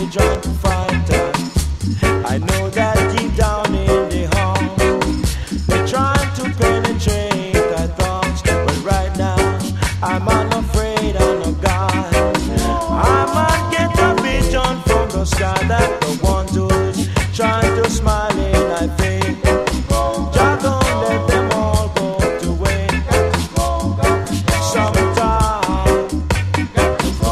the drunk fighter. I know that deep down in the heart they're trying to penetrate our thoughts, but right now I'm unafraid of God. I might get a vision from the sky that the one who's trying to smile in my face. God, don't let them all go to waste. Sometime, everyone has got to go.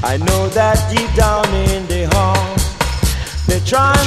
I know that deep down in the heart they're trying.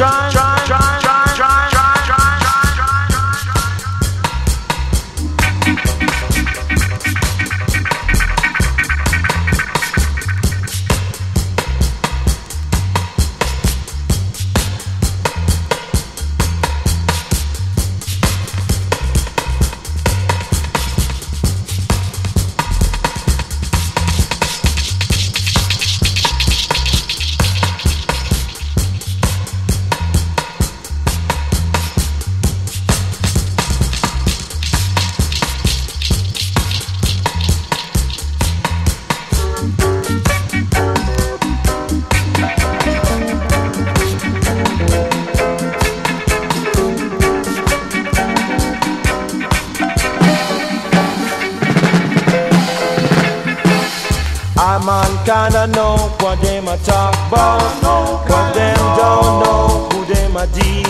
Man kinda know what them a talk about, but them don't know who them a deal.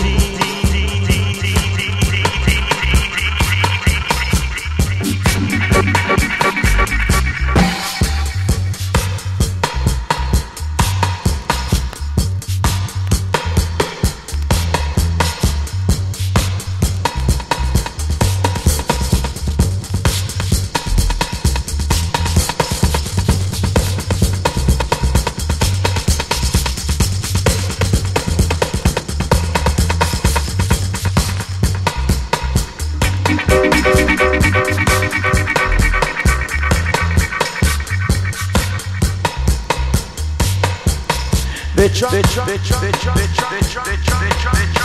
Bitch, bitch, bitch, bitch, bitch, bitch, bitch, bitch, bitch, bitch.